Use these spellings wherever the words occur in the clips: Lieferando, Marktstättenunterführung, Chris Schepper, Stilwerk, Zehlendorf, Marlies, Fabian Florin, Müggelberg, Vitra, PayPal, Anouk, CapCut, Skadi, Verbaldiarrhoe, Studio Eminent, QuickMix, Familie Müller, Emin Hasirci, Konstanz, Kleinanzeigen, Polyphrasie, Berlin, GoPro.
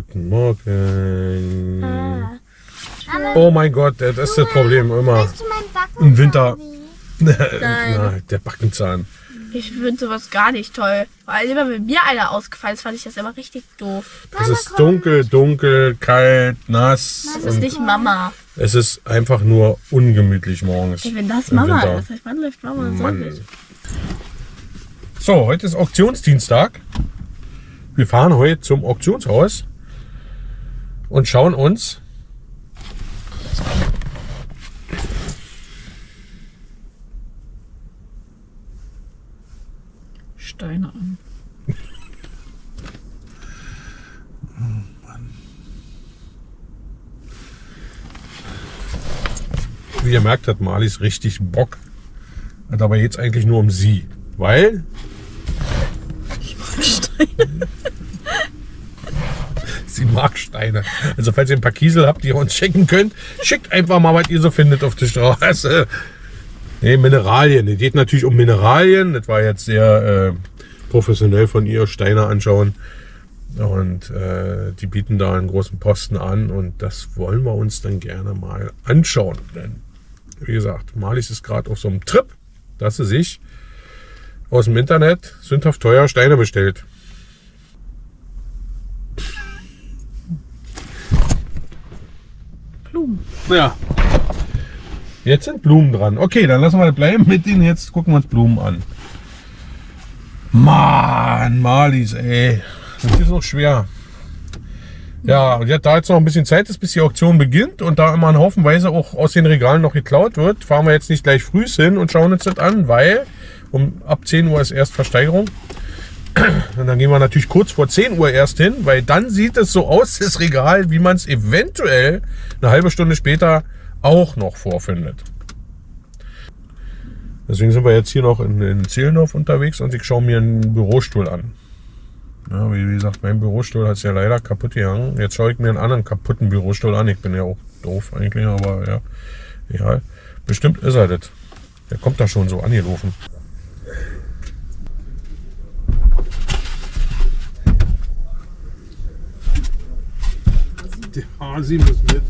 Guten Morgen. Ah. Oh mein Gott, das ist das Problem immer. Weißt du, mein Backenzahn im Winter. Nein. Na, der Backenzahn. Ich finde sowas gar nicht toll. Vor allem, wenn mir einer ausgefallen ist, fand ich das immer richtig doof. Es ist dunkel, kalt, nass. Das ist nicht Mama. Es ist einfach nur ungemütlich morgens. Wenn das Mama ist, wann läuft Mama so? So, heute ist Auktionsdienstag. Wir fahren heute zum Auktionshaus und schauen uns Steine an. Oh Mann. Wie ihr merkt, hat Marlies richtig Bock. Hat aber jetzt eigentlich nur um sie. Weil? Ich mag Steine. Sie mag Steine. Also falls ihr ein paar Kiesel habt, die ihr uns schicken könnt, schickt einfach mal, was ihr so findet auf der Straße. Nee, Mineralien. Es geht natürlich um Mineralien. Das war jetzt sehr professionell von ihr, Steine anschauen. Und die bieten da einen großen Posten an und das wollen wir uns dann gerne mal anschauen. Denn, wie gesagt, Marlies ist gerade auf so einem Trip, dass sie sich aus dem Internet sündhaft teuer Steine bestellt. Blumen. Ja. Jetzt sind Blumen dran. Okay, dann lassen wir das bleiben mit denen. Jetzt gucken wir uns Blumen an. Mann, Marlies, ey. Das ist noch schwer. Ja, und da jetzt noch ein bisschen Zeit ist, bis die Auktion beginnt und da immer ein Haufenweise auch aus den Regalen noch geklaut wird, fahren wir jetzt nicht gleich früh hin und schauen uns das an, weil ab 10 Uhr ist erst Versteigerung. Und dann gehen wir natürlich kurz vor 10 Uhr erst hin, weil dann sieht es so aus, das Regal, wie man es eventuell eine halbe Stunde später auch noch vorfindet. Deswegen sind wir jetzt hier noch in Zehlendorf unterwegs und ich schaue mir einen Bürostuhl an. Ja, wie gesagt, mein Bürostuhl hat es ja leider kaputt gehangen. Jetzt schaue ich mir einen anderen kaputten Bürostuhl an. Ich bin ja auch doof eigentlich, aber ja, egal. Bestimmt ist er das. Der kommt da schon so angelaufen. Der Hasi muss mit.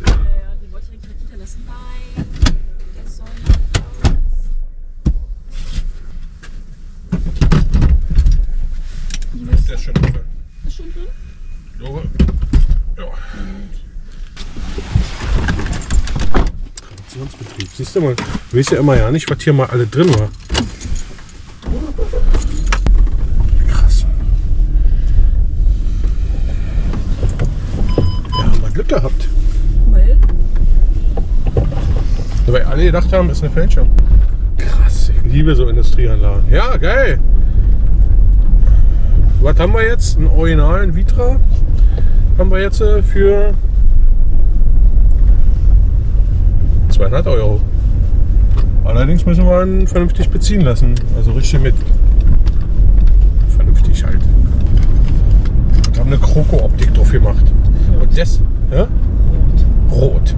Der ist schon drin. Ist schon drin? Ja. Auktionsbetrieb. Siehst du mal, du weißt ja immer ja nicht, was hier mal alle drin war. Krass. Wir haben mal Glück gehabt. Weil? Weil alle gedacht haben, ist eine Fälschung. Krass, ich liebe so Industrieanlagen. Ja, geil. Was haben wir jetzt? Einen originalen Vitra haben wir jetzt für 200 €. Allerdings müssen wir ihn vernünftig beziehen lassen, also richtig mit. Vernünftig halt. Und haben eine Kroko-Optik drauf gemacht. Und das, ja? Rot.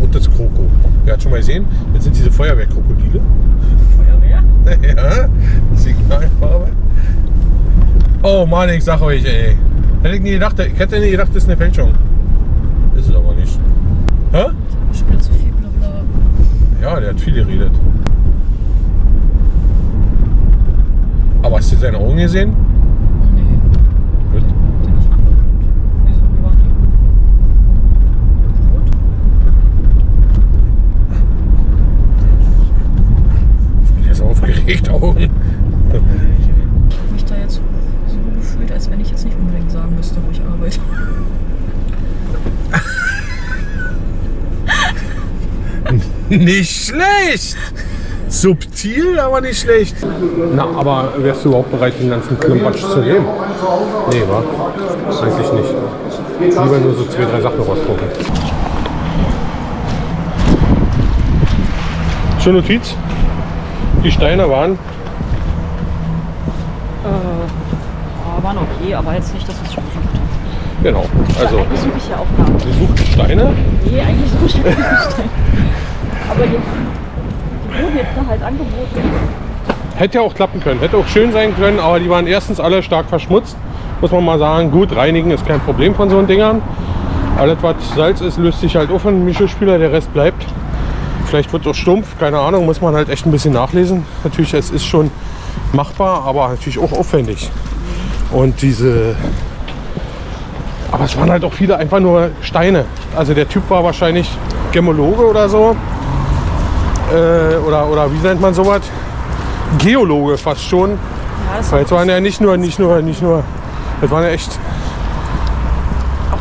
Rotes Kroko. Ihr habt schon mal gesehen, jetzt sind diese Feuerwehrkrokodile. Feuerwehr? Ja, Signalfarbe. Oh Mann, ich sag euch, ey. Hätte ich nie gedacht, das ist eine Fälschung. Ist es aber nicht. Hä? Ich bin zu viel Blabla. Ja, der hat viel geredet. Aber hast du seine Augen gesehen? Nee. Gut. Wieso, wie waren die? Ich bin jetzt aufgeregt, Augen. Als wenn ich jetzt nicht unbedingt sagen müsste, wo ich arbeite. Nicht schlecht! Subtil, aber nicht schlecht. Na, aber wärst du überhaupt bereit, den ganzen Klimpatsch zu nehmen? Nee, wa? Eigentlich nicht. Lieber nur so 2, 3 Sachen rausgucken. Schöne Notiz. Die Steine waren... waren okay, aber jetzt nicht, dass ich schon gesucht habe. Genau, also. Eigentlich suche ich ja auch gar nicht. Du suchst Steine? Nee, eigentlich suche ich keine Steine. Aber die wurden jetzt da halt angeboten. Hätte ja auch klappen können, hätte auch schön sein können, aber die waren erstens alle stark verschmutzt muss man mal sagen, gut reinigen ist kein Problem von so einen Dingern. Alles was Salz ist, löst sich halt auf im Mischespüler, der Rest bleibt. Vielleicht wird es auch stumpf, keine Ahnung, muss man halt echt ein bisschen nachlesen. Natürlich, es ist schon machbar, aber natürlich auch aufwendig. Und diese... Aber es waren halt auch viele einfach nur Steine. Also der Typ war wahrscheinlich Gemologe oder so. Oder wie nennt man sowas? Geologe fast schon. Ja, das weil es waren ja nicht nur, es waren ja echt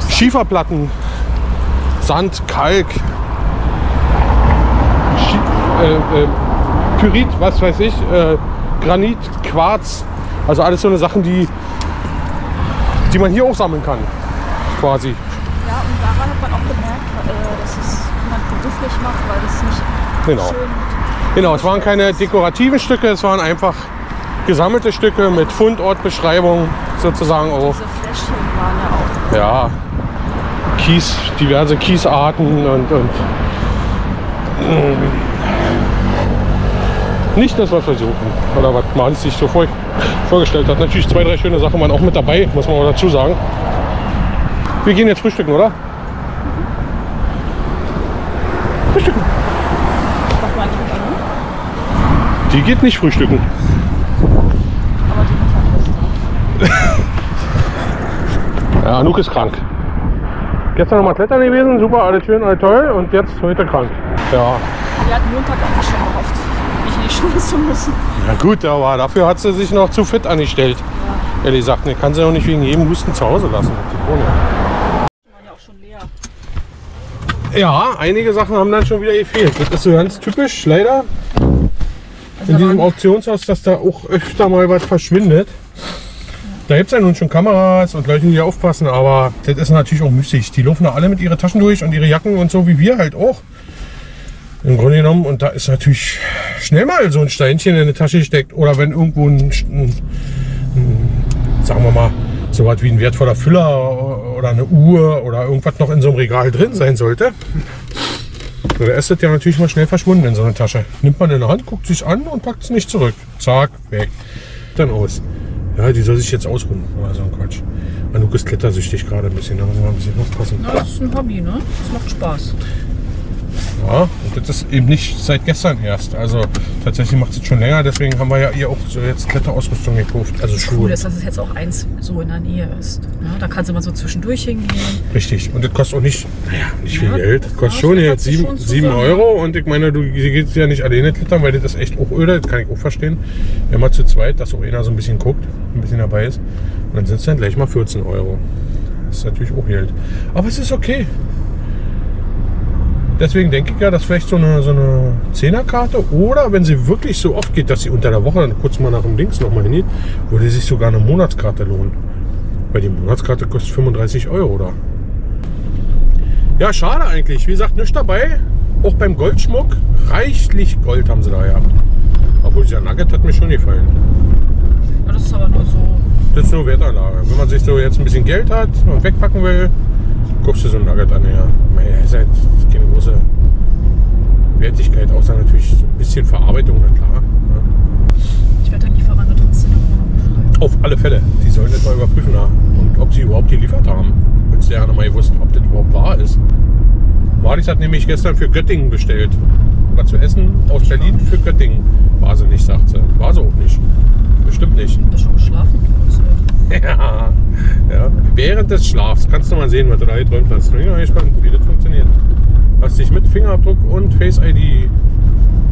Schieferplatten, Sand, Kalk, Pyrit, was weiß ich, Granit, Quarz, also alles so eine Sachen, die man hier auch sammeln kann, quasi. Ja, und daran hat man auch gemerkt, dass es jemand bedürftig macht, weil das nicht genau. Schön. Genau, es waren keine dekorativen Stücke, es waren einfach gesammelte Stücke mit Fundortbeschreibung sozusagen auch. Diese Fläschchen waren ja auch. Ja, Kies, diverse Kiesarten und nicht das, was wir suchen oder was Marlies sich so vorgestellt hat. Natürlich zwei, drei schöne Sachen waren auch mit dabei, muss man mal dazu sagen. Wir gehen jetzt frühstücken, oder? Frühstücken. Die geht nicht frühstücken. Ja, Anouk ist krank. Gestern nochmal klettern gewesen, super, alles schön, alles toll und jetzt heute krank. Ja. Wir hatten Montag einfach schon gehofft, mich in die Schule zu müssen. Na gut, aber dafür hat sie sich noch zu fit angestellt. Ja. Ehrlich gesagt, ne, kann sie auch nicht wegen jedem Husten zu Hause lassen. Die Krone. Die waren ja auch schon leer. Ja, einige Sachen haben dann schon wieder gefehlt. Das ist so ganz typisch, leider. In diesem Auktionshaus, dass da auch öfter mal was verschwindet. Da gibt es ja nun schon Kameras und Leute, die aufpassen, aber das ist natürlich auch müßig. Die laufen da alle mit ihren Taschen durch und ihre Jacken und so, wie wir halt auch. Im Grunde genommen, und da ist natürlich schnell mal so ein Steinchen in eine Tasche gesteckt. Oder wenn irgendwo sagen wir mal, so was wie ein wertvoller Füller oder eine Uhr oder irgendwas noch in so einem Regal drin sein sollte. Da ist das ja natürlich mal schnell verschwunden in so einer Tasche. Nimmt man in der Hand, guckt sich an und packt es nicht zurück. Zack, weg. Dann aus. Ja, die soll sich jetzt ausruhen. Oder so ein Quatsch. Anouk ist klettersüchtig gerade ein bisschen. Da muss man ein bisschen aufpassen. Na, das ist ein Hobby, ne? Das macht Spaß. Ja, und das ist eben nicht seit gestern erst. Also tatsächlich macht es jetzt schon länger. Deswegen haben wir ja ihr auch so jetzt Kletterausrüstung gekauft. Also Schuhe. Cool ist, dass es jetzt auch eins so in der Nähe ist. Ja, da kannst du mal so zwischendurch hingehen. Richtig. Und das kostet auch nicht, naja, nicht viel Geld. Das kostet schon jetzt 7 Euro. Und ich meine, du gehst ja nicht alleine klettern, weil das ist echt auch öde. Das kann ich auch verstehen. Wenn man zu zweit, dass auch einer so ein bisschen guckt, ein bisschen dabei ist. Und dann sind es dann gleich mal 14 Euro. Das ist natürlich auch Geld. Aber es ist okay. Deswegen denke ich ja, dass vielleicht so eine 10er-Karte oder wenn sie wirklich so oft geht, dass sie unter der Woche dann kurz mal nach dem Links nochmal hingeht, würde sich sogar eine Monatskarte lohnen. Weil die Monatskarte kostet 35 Euro da. Ja, schade eigentlich. Wie gesagt, nichts dabei. Auch beim Goldschmuck. Reichlich Gold haben sie da gehabt. Obwohl dieser Nugget hat mir schon gefallen. Ja, das ist aber nur so. Das ist nur Wertanlage. Wenn man sich so jetzt ein bisschen Geld hat und wegpacken will, guckst du so ein Nugget an, ja. Das ist halt keine große Wertigkeit, außer natürlich ein bisschen Verarbeitung, na klar. Ja. Ich werde dann Lieferando trotzdem noch auf alle Fälle. Die sollen das mal überprüfen, ja. Und ob sie überhaupt geliefert haben. Wenn sie ja noch mal gewusst, ob das überhaupt wahr ist. Marlies hat nämlich gestern für Göttingen bestellt. Was zu essen aus Berlin für Göttingen. War sie nicht, sagt sie. War sie auch nicht. Bestimmt nicht. Du bist schon geschlafen. Ja, ja. Während des Schlafs kannst du mal sehen, was du da geträumt hast. Ich bin gespannt, wie das funktioniert. Hast dich mit Fingerabdruck und Face ID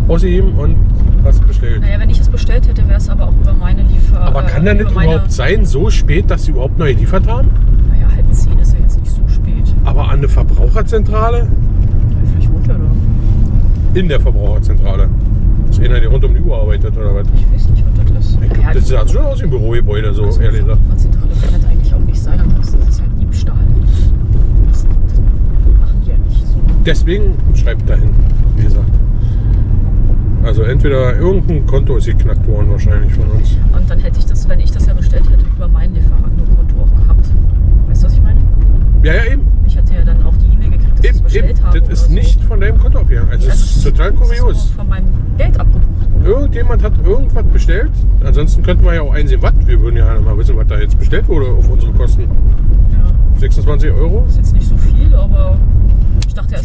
ausgegeben und hast bestellt. Naja, wenn ich es bestellt hätte, wäre es aber auch über meine Liefer... Aber kann dann nicht überhaupt sein, so spät, dass sie überhaupt neu geliefert haben? Naja, 9:30 ist ja jetzt nicht so spät. Aber an eine Verbraucherzentrale? Vielleicht runter, oder? In der Verbraucherzentrale. Ist einer, der rund um die Uhr arbeitet, oder was? Ich weiß nicht, was das ist. Ich glaub, das sah schon aus wie ein Bürogebäude, so also ehrlich gesagt. Das kann das eigentlich auch nicht sein, das ist halt Diebstahl. Das machen die ja nicht so. Deswegen schreibt dahin, wie gesagt. Also entweder irgendein Konto ist geknackt worden wahrscheinlich von uns. Und dann hätte ich das, wenn ich das ja bestellt hätte, über mein Lieferando-Konto auch gehabt. Weißt du, was ich meine? Ja, ja, eben. Ich hatte ja dann auch die E-Mail gekriegt, dass ich das bestellt habe. Das ist nicht von deinem Konto abgegangen. Also das ist total kurios. Von meinem Geld abgebucht. Irgendjemand hat irgendwas bestellt. Ansonsten könnten wir ja auch einsehen, was. Wir würden ja mal wissen, was da jetzt bestellt wurde auf unsere Kosten. Ja. 26 Euro. Ist jetzt nicht so viel, aber ich dachte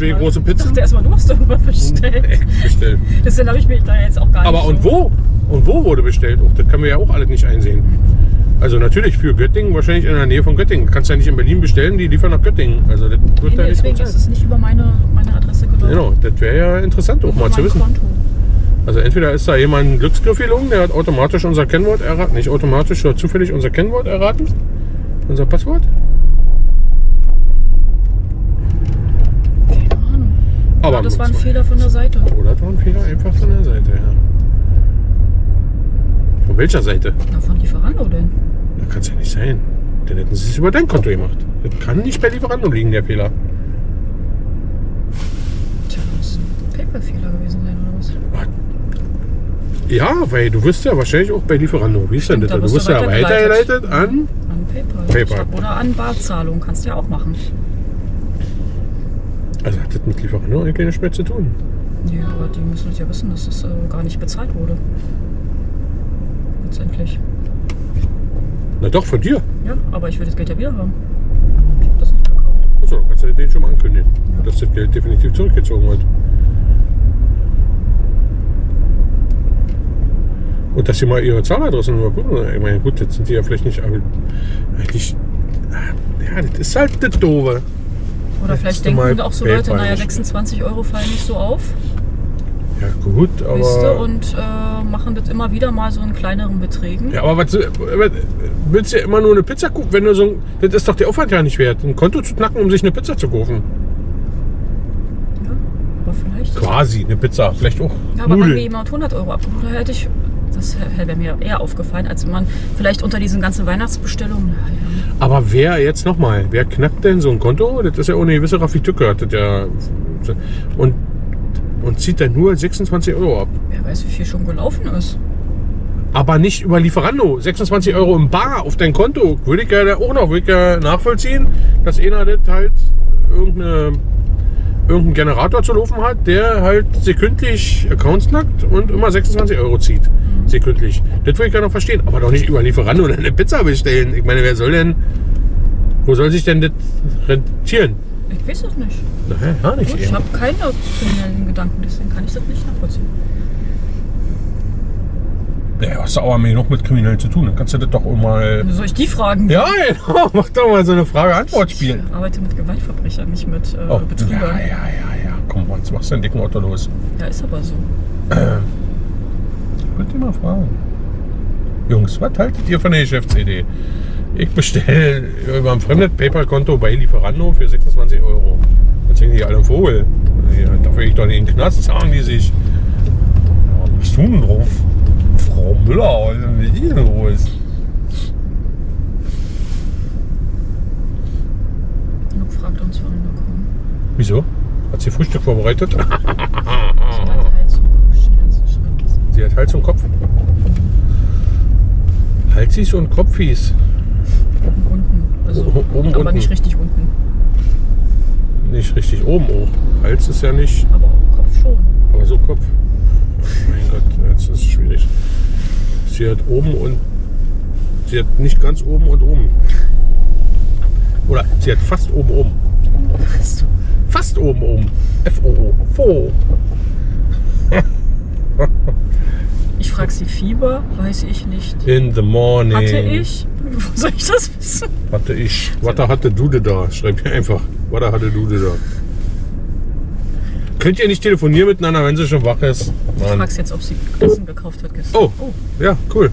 erstmal, du hast irgendwas bestellt. Nee, bestellt. Deswegen habe ich mich da jetzt auch gar nicht. Aber und wo? Und wo wurde bestellt? Oh, das können wir ja auch alles nicht einsehen. Also natürlich für Göttingen, wahrscheinlich in der Nähe von Göttingen. Kannst ja nicht in Berlin bestellen, die liefern nach Göttingen. Also das wird nee, da deswegen nicht ist es nicht über meine Adresse gedacht. Genau, das wäre ja interessant auch mal zu wissen. Konto. Also entweder ist da jemand ein Glücksgriff gelungen, der hat automatisch unser Kennwort erraten, nicht automatisch, sondern zufällig unser Kennwort erraten, unser Passwort. Keine Ahnung. Aber das war ein Fehler von der Seite. Oder das war ein Fehler einfach von der Seite, ja. Von welcher Seite? Na, von Lieferando denn? Das kann es ja nicht sein. Dann hätten sie es über dein Konto gemacht. Das kann nicht bei Lieferando liegen, der Fehler. Tja, das ist ein PayPal-Fehler gewesen sein, oder was? Ja, weil du wirst ja wahrscheinlich auch bei Lieferando. Wie ist denn das? Du wirst ja weitergeleitet an PayPal. Oder an Barzahlung. Kannst du ja auch machen. Also hat das mit Lieferando eigentlich nichts zu tun? Nee, aber die müssen ja wissen, dass das gar nicht bezahlt wurde. Endlich. Na doch, von dir. Ja, aber ich will das Geld ja wieder haben. Ich habe das nicht gekauft. Achso, dann kannst du den schon mal ankündigen, ja, dass das Geld definitiv zurückgezogen wird. Und dass sie mal ihre Zahladressen überprüfen. Ich meine, gut, jetzt sind die ja vielleicht nicht, aber eigentlich, ja, das ist halt das Doofe. Oder vielleicht denken auch so Leute, naja, 26 Euro fallen nicht so auf. Ja gut, aber... Weißt du, und machen das immer wieder mal so in kleineren Beträgen. Ja, aber was, willst du ja immer nur eine Pizza kaufen? Wenn du so, das ist doch der Aufwand ja nicht wert, ein Konto zu knacken, um sich eine Pizza zu kaufen. Ja, aber vielleicht... Quasi eine Pizza, vielleicht auch Nudeln. Ja, aber wenn mir jemand 100 Euro abgeholt hat, hätte ich... Das wäre mir eher aufgefallen, als man vielleicht unter diesen ganzen Weihnachtsbestellungen... Ja. Aber wer jetzt nochmal, wer knackt denn so ein Konto? Das ist ja ohne gewisse Raffitücke. Ja, und zieht dann nur 26 Euro ab. Wer weiß, wie viel schon gelaufen ist. Aber nicht über Lieferando. 26 Euro im Bar auf dein Konto. Würde ich ja auch noch nachvollziehen, dass einer das halt irgendeinen Generator zu laufen hat, der halt sekündlich Accounts knackt und immer 26 Euro zieht. Mhm. Sekündlich. Das würde ich ja noch verstehen. Aber doch nicht über Lieferando eine Pizza bestellen. Ich meine, wer soll denn... Wo soll sich denn das rentieren? Ich weiß es nicht. Nein, gar nicht. Ich habe keine kriminellen Gedanken, deswegen kann ich das nicht nachvollziehen. Ja, hast du aber noch mit Kriminellen zu tun. Dann kannst du das doch auch mal... Soll ich die fragen? Ja, genau. Mach doch mal so eine Frage-Antwort-Spiel. Ich arbeite mit Gewaltverbrechern, nicht mit Betrügern. Ja, ja, ja, ja. Komm, jetzt machst du einen dicken Otto los. Ja, ist aber so. Ich würde mal fragen. Jungs, was haltet ihr von der Geschäftsidee? Ich bestelle über ein fremdes PayPal-Konto bei Lieferando für 26 Euro. Jetzt hängen die alle im Vogel. Dafür ich doch nicht in den Knast, sagen die sich. Ja, was tun denn drauf? Frau Müller, was ist denn mit Ihnen los? Anouk fragt uns, warum wir kommen. Wieso? Hat sie Frühstück vorbereitet? Sie hat Hals und Kopf. Sie hat Hals und Kopf? Halsis und Kopfis. Unten. Also oben, aber unten. Nicht richtig unten. Nicht richtig oben auch. Hals ist ja nicht. Aber Kopf schon. Aber so Kopf. Mein Gott, jetzt ist es schwierig. Sie hat oben und. Sie hat nicht ganz oben und oben. Oder sie hat fast oben oben. Fast oben oben. F-O-O. Fo. Ich frage sie Fieber, weiß ich nicht. In the morning. Hatte ich. Wo soll ich das wissen? Hatte ich. Warte hatte Dude da. Schreib mir einfach. Warte hatte Dude da. Könnt ihr nicht telefonieren miteinander, wenn sie schon wach ist? Mann. Du fragst jetzt, ob sie Essen gekauft hat gestern. Oh, oh. Ja, cool.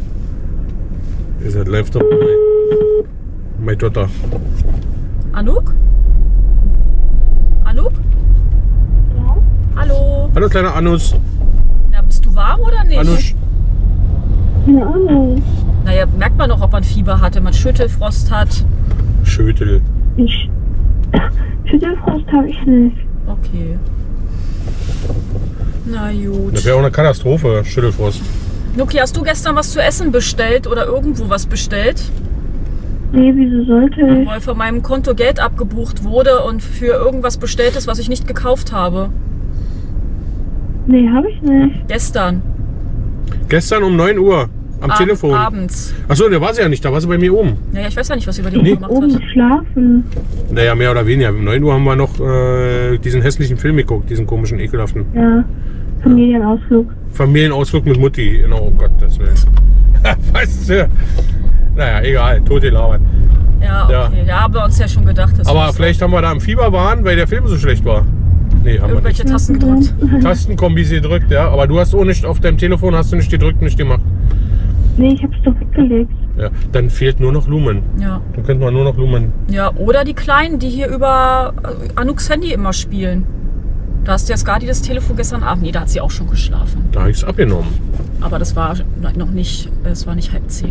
Ihr seid live dabei. Meine Tochter. Anouk? Anouk? Ja. Hallo. Hallo, kleiner Anus. Na, bist du warm oder nicht? Anus. Ja, naja, merkt man noch, ob man Fieber hatte, man Schüttelfrost hat. Schüttel. Schüttelfrost habe ich nicht. Okay. Na gut. Das wäre auch eine Katastrophe, Schüttelfrost. Nuki, hast du gestern was zu essen bestellt oder irgendwo was bestellt? Nee, wieso sollte ich? Weil von meinem Konto Geld abgebucht wurde und für irgendwas bestellt ist, was ich nicht gekauft habe. Nee, habe ich nicht. Gestern. Gestern um 9 Uhr am Telefon. Abends. Achso, da war sie ja nicht, da war sie bei mir oben. Naja, ich weiß ja nicht, was sie über die Uhr gemacht hat. Schlafen. Naja, mehr oder weniger. Um 9 Uhr haben wir noch diesen hässlichen Film geguckt, diesen komischen, ekelhaften. Ja, Familienausflug. Familienausflug mit Mutti, genau, oh Gott, das will ich. Weißt du? Naja, egal, tot gelabert. Ja, okay, ja. Da haben wir uns ja schon gedacht. Dass aber vielleicht haben wir da im Fieber waren, weil der Film so schlecht war. Nee, haben irgendwelche wir nicht. Tasten gedrückt. Tastenkombis gedrückt, ja. Aber du hast auch nicht, auf deinem Telefon hast du nicht gedrückt, nicht gemacht. Nee, ich hab's doch weggelegt. Ja, dann fehlt nur noch Lumen. Ja. Dann könnte man nur noch Lumen. Ja, oder die Kleinen, die hier über Anouks Handy immer spielen. Da hast du ja Skadi das Telefon gestern Abend. Nee, da hat sie auch schon geschlafen. Da habe ich es abgenommen. Aber das war noch nicht, es war nicht 9:30.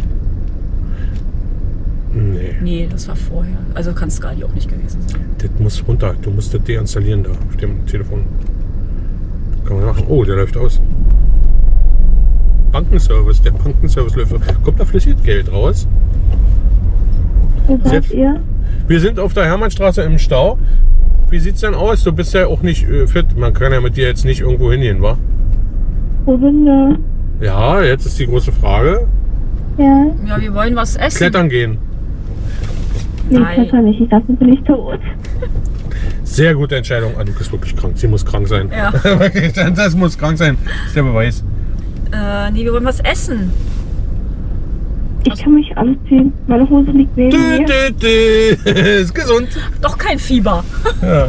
Nee. Nee, das war vorher. Also kann Skadi auch nicht gewesen sein. Das muss runter. Du musst das deinstallieren da auf dem Telefon. Kann man machen. Oh, der läuft aus. Bankenservice. Der Bankenservice läuft aus. Kommt da Flüssigkeit raus? Wo seid ihr? Wir sind auf der Hermannstraße im Stau. Wie sieht's denn aus? Du bist ja auch nicht fit. Man kann ja mit dir jetzt nicht irgendwo hingehen, wa? Wo sind wir? Ja, jetzt ist die große Frage. Ja. Ja, wir wollen was essen. Klettern gehen. Nein, ich nicht. Ich dachte, sie bin nicht tot. Sehr gute Entscheidung. Anouk ist wirklich krank. Sie muss krank sein. Ja. Das muss krank sein. Das ist der Beweis. Nee, wir wollen was essen. Ich kann mich anziehen. Meine Hose liegt neben mir. Ist gesund. Doch kein Fieber. Ja.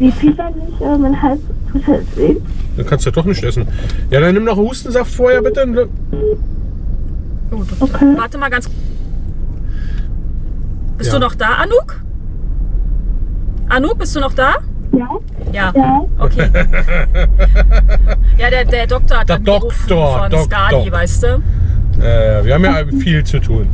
Nee, Fieber nicht. Mein Hals tut halt weh. Dann kannst du ja doch nicht essen. Ja, dann nimm noch Hustensaft vorher, bitte. Oh, okay. Warte mal ganz. Bist du noch da, Anouk? Anouk, bist du noch da? Ja. Ja. Ja. Okay. Ja, der Doktor hat von Skadi, weißt du? Wir haben ja viel zu tun.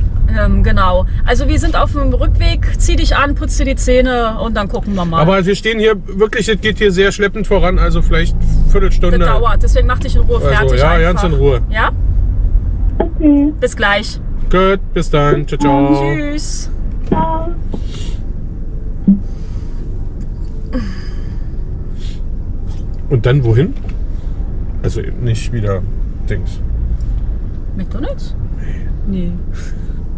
Genau. Also wir sind auf dem Rückweg. Zieh dich an, putz dir die Zähne und dann gucken wir mal. Aber wir stehen hier wirklich, es geht hier sehr schleppend voran. Also vielleicht eine Viertelstunde. Das dauert. Deswegen mach dich in Ruhe fertig. Also, ja, einfach. Ganz in Ruhe. Ja? Okay. Bis gleich. Gut, bis dann. Ciao, ciao. Tschüss. Und dann wohin? Also eben nicht wieder Dings. McDonalds? Nee. Nee.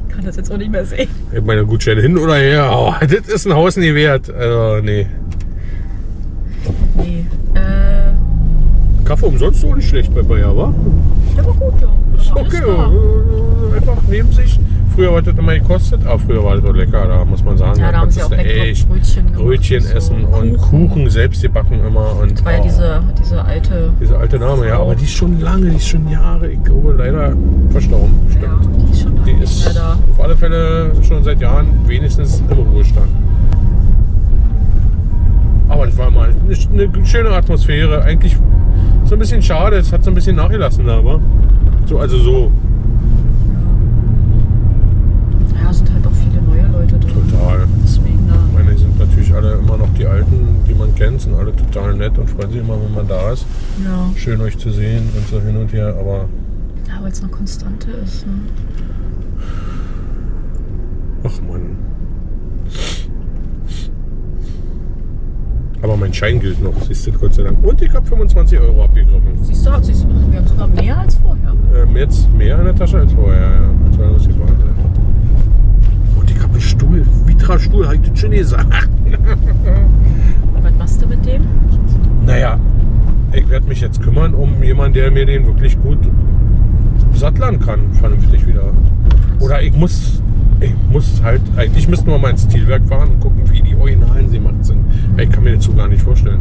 Ich kann das jetzt auch nicht mehr sehen. Ich meine Gutscheine hin oder her. Oh, das ist ein Haus nie wert. Also nee. Nee. Kaffee umsonst auch nicht schlecht bei Bayer, wa? Der war gut, ja. Das war okay. Einfach neben sich. Früher war das immer gekostet, aber früher war das auch lecker, da muss man sagen. Ja, da haben sie auch leckere Brötchen gemacht. Brötchen und so. Essen und Kuchen selbst gebacken immer. Und das war ja diese alte... Diese alte Dame, Frau. Ja, aber die ist schon lange, die ist schon Jahre, ich glaube, leider verstorben. Stimmt. Ja, die ist schon lange leider. Auf alle Fälle schon seit Jahren wenigstens im Ruhestand. Aber das war mal eine schöne Atmosphäre, eigentlich so ein bisschen schade, es hat so ein bisschen nachgelassen, aber so, also so. Total. Deswegen, ja. Ich meine, die sind natürlich alle immer noch die Alten, die man kennt, sind alle total nett und freuen sich immer, wenn man da ist. Ja. Schön euch zu sehen und so hin und her, aber... Ja, weil es eine Konstante ist, ne? Ach Mann. Aber mein Schein gilt noch, siehst du, Gott sei Dank. Und ich habe 25 € abgegriffen. Siehst du, wir haben sogar mehr als vorher. Jetzt mehr in der Tasche als vorher, ja. Als wir das gemacht haben. Stuhl, Vitra-Stuhl, habe ich das schon gesagt. Was machst du mit dem? Naja, ich werde mich jetzt kümmern um jemanden, der mir den wirklich gut satteln kann, vernünftig wieder. Oder ich muss halt, eigentlich müssten wir mal ins Stilwerk fahren und gucken, wie die originalen Seemacht sind. Ich kann mir dazu gar nicht vorstellen.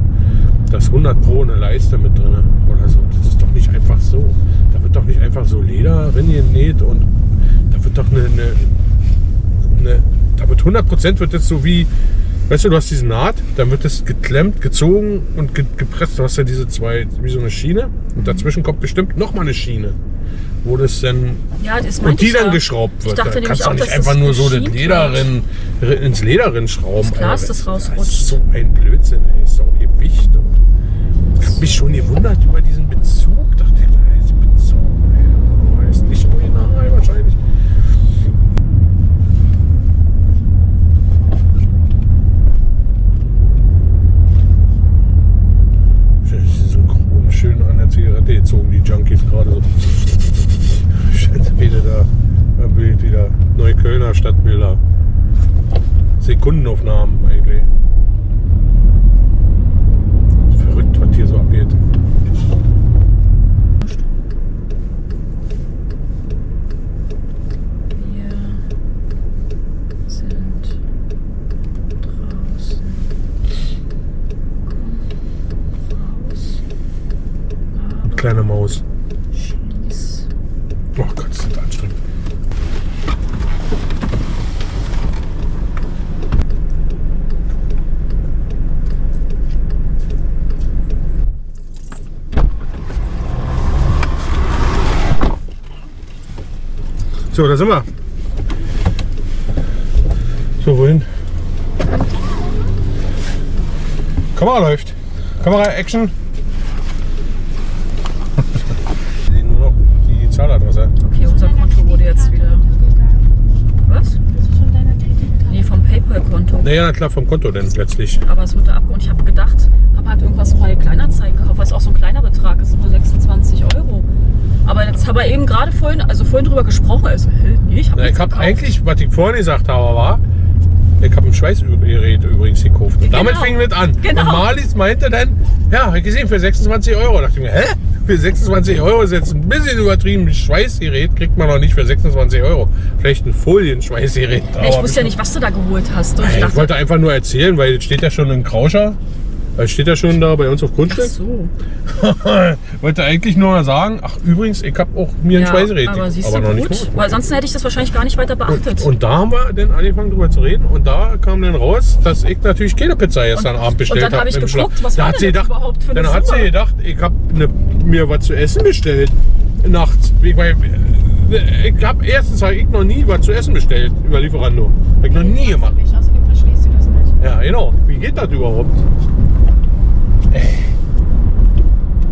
Da ist 100 % eine Leiste mit drin oder so. Das ist doch nicht einfach so. Da wird doch nicht einfach so Leder genäht und da wird doch da wird 100% wird das so wie, weißt du, du hast diese Naht, dann wird das geklemmt, gezogen und gepresst. Du hast ja diese zwei, wie so eine Schiene und dazwischen kommt bestimmt nochmal eine Schiene, wo das dann, ja, das und die dann geschraubt wird. Da kannst du auch nicht einfach nur so das Leder ins Leder schrauben. Das Glas, das rausrutscht. Das ist so ein Blödsinn, ey, ist doch Gewicht. Ich habe mich schon gewundert über diesen Bezug, dachte ich, da ist Bezug, ey, ist nicht original wahrscheinlich. Schön an der Zigarette gezogen, die Junkies gerade so. Scheiße, wieder da. Bild wieder. Neuköllner Stadtbilder. Sekundenaufnahmen eigentlich. Verrückt, was hier so abgeht. Kleine Maus. Scheiße. Oh Gott, das ist anstrengend. So, da sind wir. So, wohin? Kamera läuft. Kamera, Action. Zahladresse. Okay, unser Konto wurde jetzt wieder... Was? Nee, vom PayPal-Konto. Naja, klar, vom Konto denn letztlich. Aber es wurde ab... Und ich habe gedacht, Papa hat irgendwas bei Kleinanzeigen gekauft, weil es auch so ein kleiner Betrag ist, nur 26 €. Aber jetzt habe ich eben gerade vorhin drüber gesprochen. Also, nee, ich habe nichts gekauft. Eigentlich, was ich vorhin gesagt habe, war, ich habe ein Schweißgerät übrigens gekauft. Und damit fing das an. Genau. Und Marlies meinte dann, ja, ich gesehen, für 26 €. Da dachte ich mir, hä? Für 26 € ist jetzt ein bisschen übertrieben. Ein Schweißgerät kriegt man noch nicht für 26 €. Vielleicht ein Folien-Schweißgerät. Ja, ich wusste ja nicht, was du da geholt hast. Und ich wollte einfach nur erzählen, weil es steht ja schon ein Krauscher. Es steht ja schon da bei uns auf Grundstück. Ach so. Wollte eigentlich nur mal sagen, ach übrigens, ich habe auch mir ein Schweißgerät. Aber siehst du, noch gut, nicht, weil ansonsten hätte ich das wahrscheinlich gar nicht weiter beachtet. Und da haben wir dann angefangen drüber zu reden und da kam dann raus, dass ich natürlich keine Pizza gestern Abend bestellt habe. Und dann habe ich geguckt, was war denn das überhaupt für eine Summe? Dann hat sie gedacht, ich habe mir was zu essen bestellt nachts. Ich habe noch nie was zu essen bestellt über Lieferando. Habe ich noch nie gemacht. Also verstehst du das nicht. Ja, genau. Wie geht das überhaupt?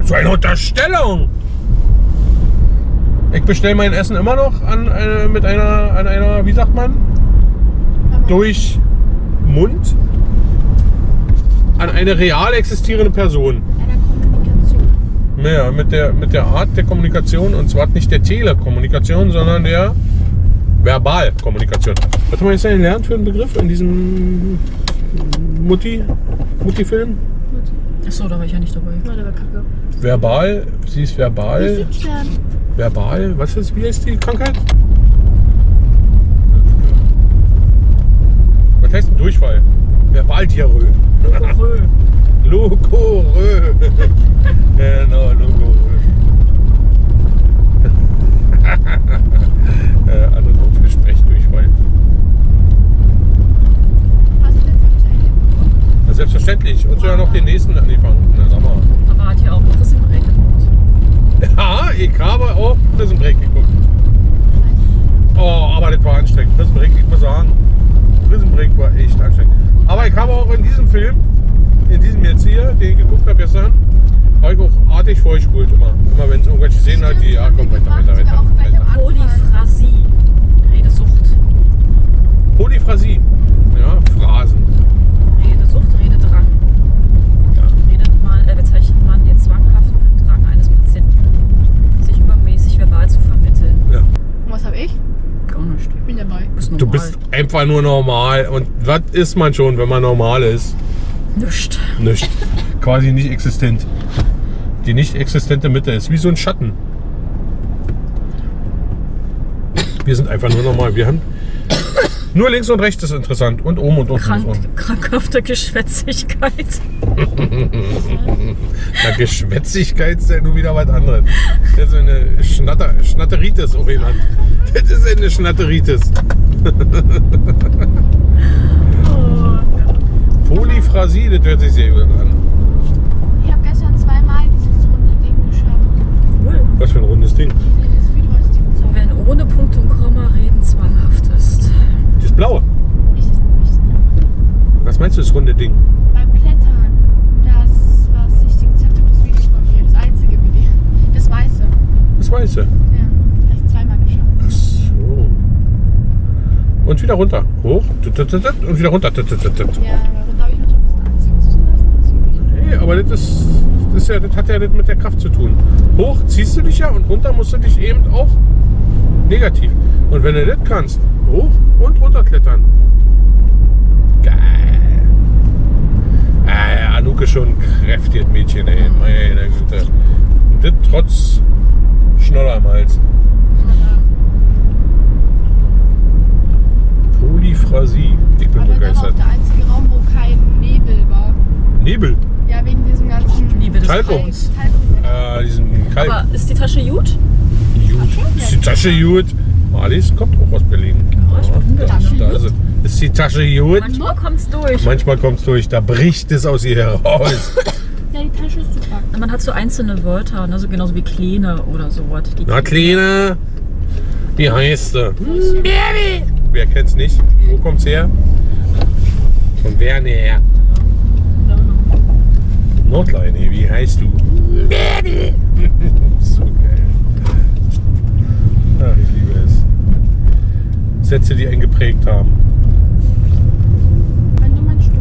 So eine Unterstellung! Ich bestelle mein Essen immer noch an einer, wie sagt man? Durch Mund? An eine real existierende Person. Mit einer Kommunikation. Ja, mit der Art der Kommunikation, und zwar nicht der Telekommunikation, sondern der Verbalkommunikation. Was haben wir jetzt denn gelernt für einen Begriff in diesem Mutti-Film? Achso, da war ich ja nicht dabei. Nein, da war Kacke. Verbal, sie ist verbal. Verbal, was ist, wie heißt die Krankheit? Was heißt ein Durchfall? Verbaldiarrhoe. Lokorö. Genau, Lokorö. Anouk für Sprechdurchfall. Selbstverständlich. Und sogar noch den nächsten angefangen. Na, sag mal. Papa hat hier auch Prison Break geguckt. Ja, ich habe auch Prison Break geguckt. Oh, aber das war anstrengend. Prison Break, ich muss sagen, Prison Break war echt anstrengend. Aber ich habe auch in diesem Film, in diesem jetzt hier, den ich geguckt habe gestern, habe ich auch artig vorgespult immer. Immer wenn es irgendwelche Szenen hat, die, ja komm, weiter. Polyphrasie. Redesucht. Polyphrasie. Ja, Phrasen. Redesucht, Rededrang. Ja. Bezeichnet man den zwanghaften Drang eines Patienten, sich übermäßig verbal zu vermitteln. Ja. Und was habe ich? Gar nicht. Ich bin dabei. Du bist einfach nur normal. Und was ist man schon, wenn man normal ist? Nichts. Nichts. Quasi nicht existent. Die nicht existente Mitte ist wie so ein Schatten. Wir sind einfach nur normal. Wir haben... Nur links und rechts ist interessant und oben und unten. Krankhafte Geschwätzigkeit. Na, Geschwätzigkeit ist ja nur wieder was anderes. Das ist eine Schnatteritis auf jeden Fall. Das ist eine Schnatteritis. Oh. Polyphrasie, das hört sich sehr gut an. Ich habe gestern zweimal dieses runde Ding geschafft. Cool. Was für ein rundes Ding? Wenn ohne Punkt und Komma Reden zwanghaft ist. Das blaue? Was meinst du, das runde Ding? Beim Klettern. Das, was ich dir gezeigt habe, das Video von mir. Das einzige Video. Das weiße. Das weiße? Ja. Vielleicht zweimal geschafft. Ach so. Und wieder runter. Hoch. Und wieder runter. Ja, aber runter habe ich noch schon ein bisschen Angst. Nee, aber das ist ja, das hat ja nicht mit der Kraft zu tun. Hoch ziehst du dich ja und runter musst du dich eben auch negativ. Und wenn du das kannst, hoch und runter klettern. Geil. Ah, Anouk ist schon ein kräftiges Mädchen, ey. Meine Güte. Und das trotz Schnoller am Hals. Polyphrasie. Ich bin begeistert. Das war der einzige Raum, wo kein Nebel war. Nebel? Ja, wegen diesem ganzen Nebel. Kalk. Aber ist die Tasche gut? Gut. Ist die Tasche gut? Marlies kommt auch aus Berlin. Ist die Tasche gut? Manchmal kommt es durch. Manchmal kommt es durch. Da bricht es aus ihr heraus. Ja, die Tasche ist super. Und man hat so einzelne Wörter, ne? So genauso wie Kleine oder so. Na, Kleine. Wie heißt sie? Baby. Wer kennt's nicht? Wo kommt's her? Von Werne her. Nordleine, wie heißt du? Baby. So geil. Ach, ich liebe es. Sätze, die einen geprägt haben.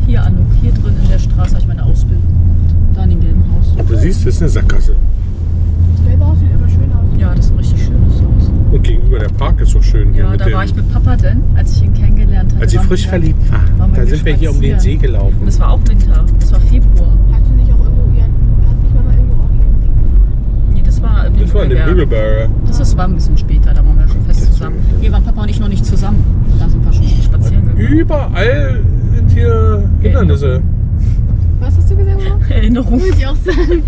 Hier, Anouk, hier drin in der Straße habe ich meine Ausbildung. Da in dem gelben Haus. Du siehst, das ist eine Sackgasse. Das gelbe Haus sieht immer schön aus. Ja, das ist ein richtig schönes Haus. Und gegenüber der Park ist so schön. Ja, da war ich mit Papa denn, als ich ihn kennengelernt habe. Als ich frisch verliebt war, da sind wir hier um den See gelaufen. Und es war auch Winter, es war Februar. Das war in den Müggelberg. Das war ein bisschen später, da waren wir schon fest zusammen. Hier waren Papa und ich noch nicht zusammen. Da sind wir schon spazieren gegangen. Überall sind hier Hindernisse. Was hast du gesagt? Erinnerung. Muss ich auch sagen.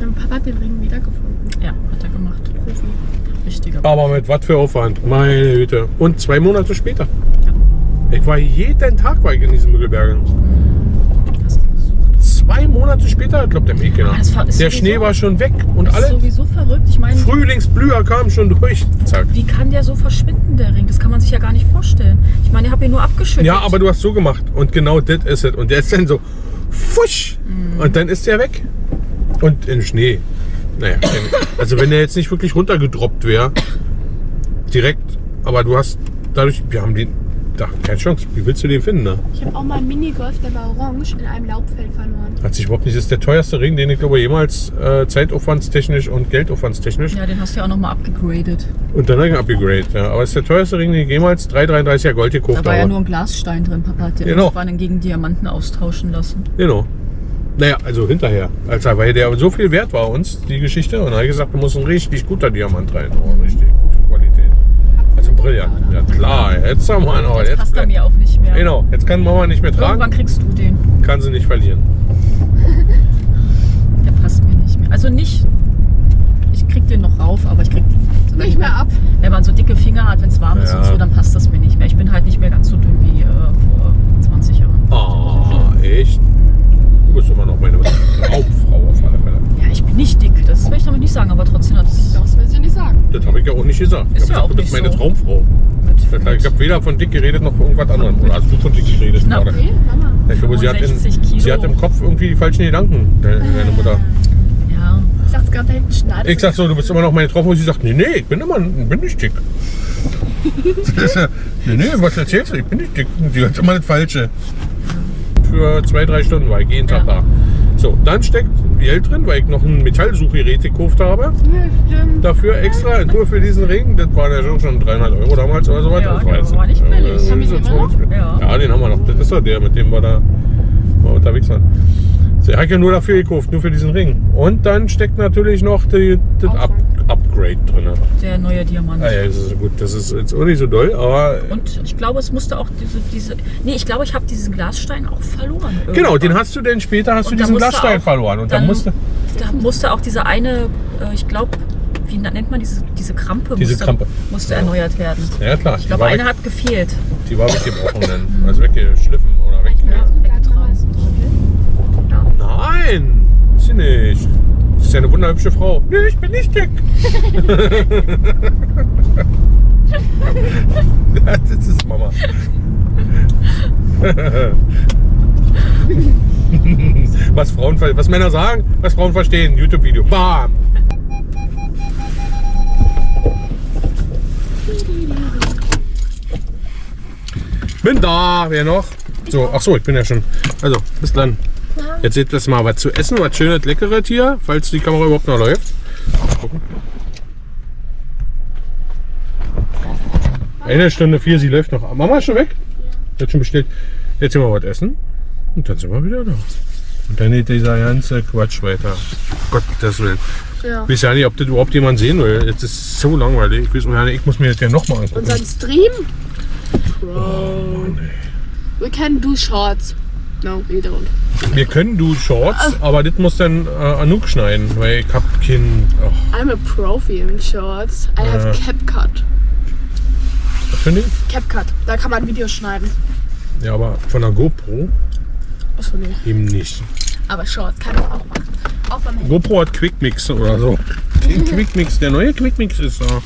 Papa hat den Ring wiedergefunden. Ja, hat er gemacht. Profi. Richtiger. Aber mit was für Aufwand. Meine Güte. Und 2 Monate später. Ja. Ich war jeden Tag bei diesen Müggelbergen. 2 Monate später, ich glaube, der Weg genau. Der Schnee war schon weg und alles. Das ist sowieso verrückt. Ich meine, Frühlingsblüher kam schon durch. Zack. Wie kann der so verschwinden, der Ring? Das kann man sich ja gar nicht vorstellen. Ich meine, ich habe ihn nur abgeschüttelt. Ja, aber du hast so gemacht und genau das ist es. Und der ist dann so, fusch, und dann ist der weg. Und im Schnee. Naja, also wenn der jetzt nicht wirklich runtergedroppt wäre, direkt, aber du hast dadurch, wir haben den, da, keine Chance. Wie willst du den finden, ne? Ich habe auch mal einen Minigolf, der war orange, in einem Laubfeld verloren. Hat sich überhaupt nicht. Das ist der teuerste Ring, den ich glaube jemals zeitaufwandstechnisch und geldaufwandstechnisch. Ja, den hast du ja auch nochmal abgegradet. Und dann habe ich ihn abgegradet, ja. Aber es ist der teuerste Ring, den ich jemals 3,33er Gold gekauft habe. Da war ja nur ein Glasstein drin, Papa hat den irgendwann gegen Diamanten austauschen lassen. Genau. Naja, also hinterher. Also, weil der so viel wert war uns, die Geschichte. Und dann habe ich gesagt, da muss ein richtig guter Diamant rein. Oh, richtig gute Qualität. Also brillant. Ja klar, jetzt haben wir einen. Jetzt passt er mir auch nicht mehr. Genau, jetzt kann Mama nicht mehr tragen. Irgendwann kriegst du den. Kann sie nicht verlieren. Der passt mir nicht mehr. Also nicht, ich krieg den noch rauf, aber ich krieg den nicht mehr ab. Wenn man so dicke Finger hat, wenn es warm ist und so, dann passt das mir nicht mehr. Ich bin halt nicht mehr ganz so dünn wie vor 20 Jahren. Ah, echt? Du bist immer noch meine Traumfrau auf alle Fälle. Ja, ich bin nicht dick, das will ich damit nicht sagen, aber trotzdem hat es. Das will sie nicht sagen. Das habe ich ja auch nicht gesagt. Ich habe gesagt, du bist meine Traumfrau. Ich habe weder von dick geredet noch von irgendwas anderem. Oder hast du von dick geredet? Knapp, okay, Mama. Ich glaube, sie hat im Kopf irgendwie die falschen Gedanken, deine Mutter. Ja. Ich sag's gerade, da hinten schnallt. Ich sag so, du bist immer noch meine Traumfrau. Und sie sagt, nee, nee, ich bin immer, bin nicht dick. Nee, nee, was erzählst du? Ich bin nicht dick. Sie hat immer das Falsche. Für 2-3 Stunden war ich jeden Tag da. So, dann steckt Geld drin, weil ich noch ein Metallsuchgerät gekauft habe. Ja, dafür extra, nur für diesen Ring. Das waren ja schon 300 € damals oder so weiter. Ja, das war nicht billig. Ja, den haben wir noch. Das ist doch der, mit dem wir da mal unterwegs waren. So, ich habe ja nur dafür gekauft, nur für diesen Ring. Und dann steckt natürlich noch das Upgrade drin. Der neue Diamant. Ah, ja, das ist gut. Das ist jetzt auch nicht so doll, aber. Und ich glaube, es musste auch diese. Nee, ich glaube, ich habe diesen Glasstein auch verloren. Irgendwann. Genau, den hast du denn später, hast du diesen Glasstein auch verloren. Und dann musste. Da musste auch diese eine, ich glaube, wie nennt man diese Krampe? Diese Krampe. Musste erneuert werden. Ja, klar. Ich glaube, eine hat gefehlt. Die war weggebrochen, dann. Also weggeschliffen oder weggetragen. Nein, ist sie nicht. Sie ist ja eine wunderhübsche Frau. Nee, ich bin nicht dick. Das ist Mama. Was Männer sagen, was Frauen verstehen. YouTube-Video. Bam! Bin da. Wer noch? So, ach so, ich bin ja schon. Also, bis dann. Jetzt seht ihr das mal, was zu essen, was schönes, leckeres hier, falls die Kamera überhaupt noch läuft. Mal gucken. 1 Stunde 4, sie läuft noch. Mama ist schon weg? Ja. Hat schon bestellt. Jetzt gehen wir was essen und dann sind wir wieder da. Und dann geht dieser ganze Quatsch weiter. Gottes Willen. Ja. Ich weiß ja nicht, ob das überhaupt jemand sehen will. Jetzt ist es so langweilig. Ich weiß auch nicht, ich muss mir jetzt ja nochmal angucken. Unseren Stream? Oh, nee. We can do shorts. No, we don't. Wir können do shorts, aber das muss dann Anouk schneiden, weil ich hab kein... Oh. I'm a profi in shorts. I have CapCut. Was für ein Ding? CapCut. Da kann man Videos schneiden. Ja, aber von der GoPro? Achso, nee. Eben nicht. Aber Shorts kann man auch machen. Auch beim GoPro hat QuickMix oder so. Den QuickMix, der neue QuickMix ist da.